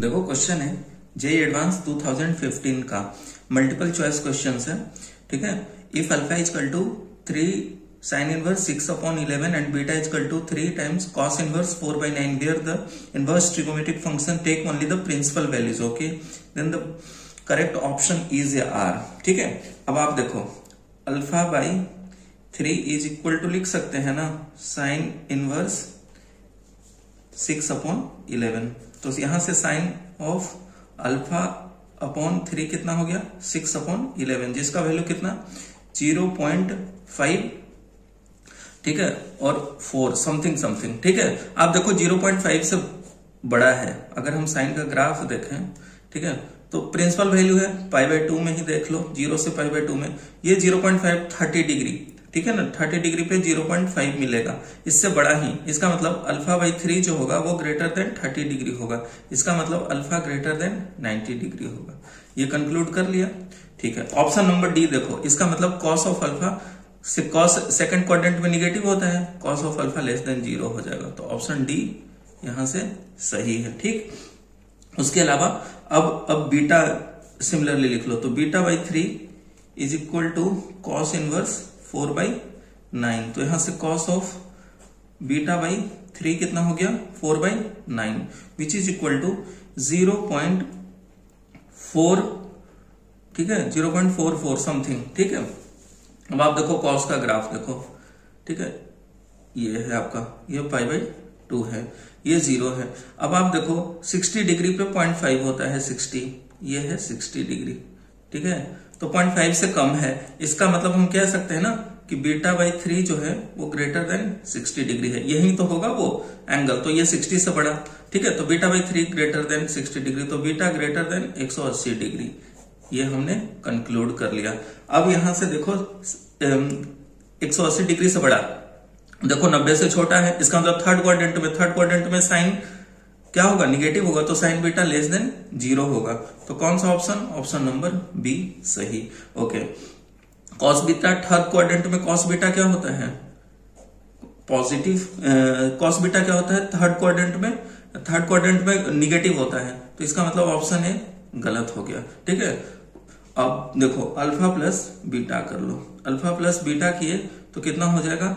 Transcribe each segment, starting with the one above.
देखो क्वेश्चन है JEE advance 2015 का मल्टीपल चॉइस क्वेश्चन है, ठीक है। If alpha is equal to 3 sin inverse 6/11 and beta equal to 3 times cos inverse 4/9, where the inverse trigonometric function take only the principal values, okay? Then the correct option is R, ठीक है। अब आप देखो alpha by 3 is equal to लिख सकते हैं ना sine inverse 6/11, तो यहां से साइन ऑफ अल्फा अपॉन 3 कितना हो गया 6/11, जिसका वैल्यू कितना 0.5, ठीक है, और 4 समथिंग, ठीक है। आप देखो 0.5 से बड़ा है, अगर हम साइन का ग्राफ देखें, ठीक है, तो प्रिंसिपल वैल्यू है π/2 में ही देख लो, 0 से π/2 में ये 0.5 30 डिग्री, ठीक है ना, 30 डिग्री पे 0.5 मिलेगा, इससे बड़ा ही, इसका मतलब अल्फा बाई 3 जो होगा वो ग्रेटर देन 30 डिग्री होगा, इसका मतलब अल्फा ग्रेटर देन 90 डिग्री होगा। ये कंक्लूड कर लिया, ठीक है। ऑप्शन नंबर डी देखो, इसका मतलब कॉस ऑफ अल्फा से कॉस सेकंड क्वाड्रेंट में निगेटिव होता है, cos of alpha less than 0 हो जाएगा, तो ऑप्शन डी यहां से सही है, ठीक। उसके अलावा अब बीटा सिमिलरली लिख लो, तो beta by 3 is equal to cos inverse 4/9, तो यहां से कॉस ऑफ बीटा बाई 3 कितना हो गया 4/9, विच इज इक्वल टू 0.4, ठीक है, 0.44 समथिंग, ठीक है। अब आप देखो कॉस का ग्राफ देखो, ठीक है, ये है आपका, ये π/2 है, ये 0 है। अब आप देखो 60 डिग्री पे 0.5 होता है 60, ये है 60 डिग्री, ठीक है, तो 0.5 से कम है, इसका मतलब हम कह सकते हैं ना कि बीटा बाई 3 जो है वो ग्रेटर देन 60 डिग्री है, यही तो होगा वो एंगल, तो ये 60 से बड़ा, ठीक है, तो beta by 3 greater than 60 degree, तो बीटा ग्रेटर देन 180 डिग्री, ये हमने कंक्लूड कर लिया। अब यहां से देखो 180 डिग्री से बड़ा, देखो 90 से छोटा है, इसका मतलब थर्ड क्वाड्रेंट में साइन क्या होगा निगेटिव होगा, तो साइन बीटा लेस देन 0 होगा, तो कौन सा ऑप्शन, ऑप्शन नंबर बी सही, okay. Cos beta third quadrant में कॉस बीटा क्या होता है पॉजिटिव, कॉस बीटा क्या होता है थर्ड क्वाड्रेंट में निगेटिव होता है, तो इसका मतलब ऑप्शन है गलत हो गया, ठीक है। अब देखो अल्फा प्लस बीटा कर लो, अल्फा प्लस बीटा किए तो कितना हो जाएगा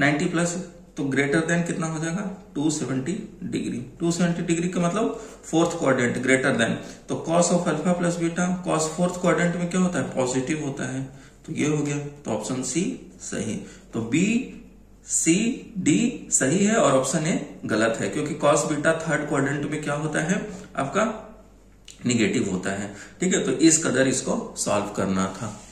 90 प्लस, तो ग्रेटर देन कितना हो जाएगा 270 डिग्री का मतलब फोर्थ क्वाड्रेंट ग्रेटर देन, तो cos of alpha plus beta cos fourth quadrant में क्या होता है पॉजिटिव होता है, तो ये हो गया, तो ऑप्शन सी सही, तो बी सी डी सही है और ऑप्शन ए गलत है, क्योंकि कॉस बीटा थर्ड क्वाड्रेंट में क्या होता है आपका निगेटिव होता है, ठीक है। तो इस कदर इसको सॉल्व करना था।